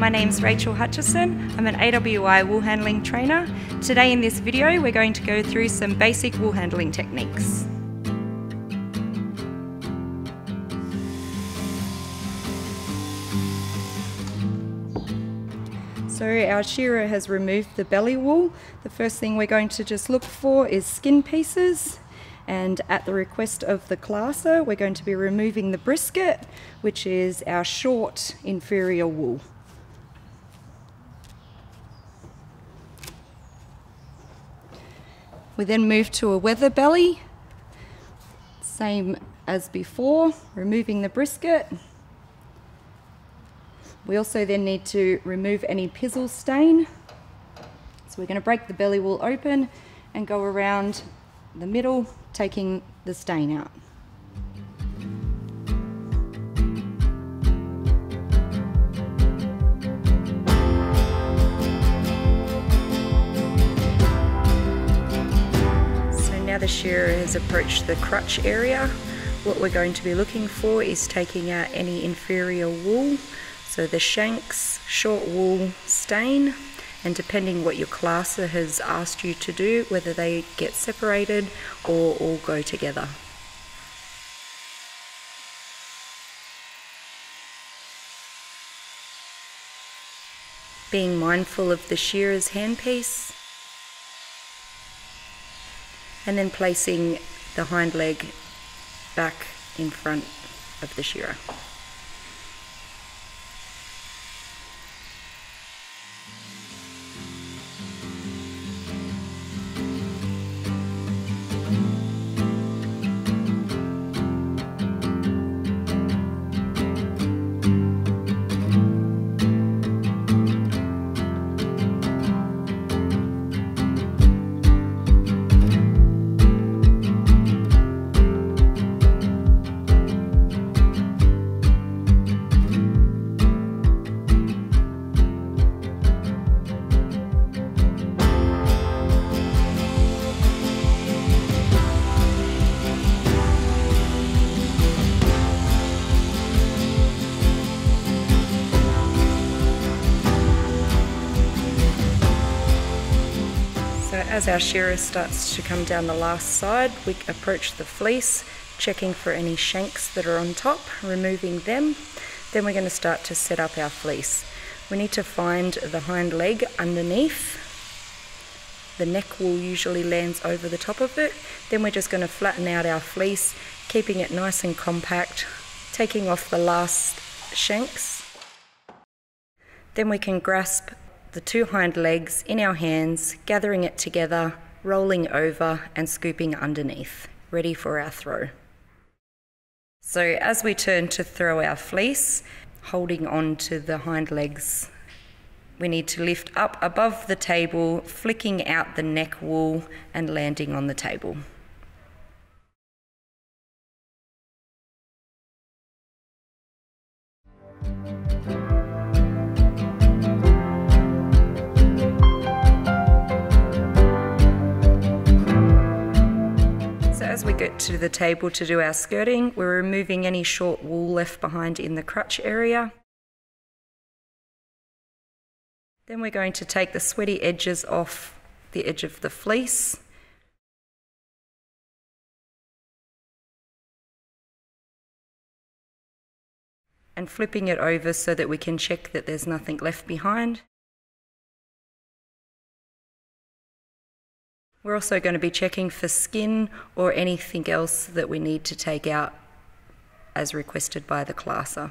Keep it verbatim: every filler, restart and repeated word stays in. my name's Rachel Hutchison. I'm an A W I wool handling trainer. Today in this video we're going to go through some basic wool handling techniques. So our shearer has removed the belly wool. The first thing we're going to just look for is skin pieces. And at the request of the classer, we're going to be removing the brisket, which is our short inferior wool. We then move to a weather belly, same as before, removing the brisket. We also then need to remove any pizzle stain. So we're going to break the belly wool open and go around the middle, taking the stain out. So now the shearer has approached the crutch area. What we're going to be looking for is taking out any inferior wool, so the shanks, short wool, stain. And depending what your classer has asked you to do, whether they get separated or all go together. Being mindful of the shearer's handpiece, and then placing the hind leg back in front of the shearer. As our shearer starts to come down the last side, we approach the fleece, checking for any shanks that are on top, removing them. Then we're going to start to set up our fleece. We need to find the hind leg underneath. The neck wool usually lands over the top of it. Then we're just going to flatten out our fleece, keeping it nice and compact, taking off the last shanks. Then we can grasp the two hind legs in our hands, gathering it together, rolling over and scooping underneath, ready for our throw. So as we turn to throw our fleece, holding on to the hind legs, we need to lift up above the table, flicking out the neck wool and landing on the table. As we get to the table to do our skirting, we're removing any short wool left behind in the crutch area. Then we're going to take the sweaty edges off the edge of the fleece. And flipping it over so that we can check that there's nothing left behind. We're also going to be checking for skin or anything else that we need to take out as requested by the classer.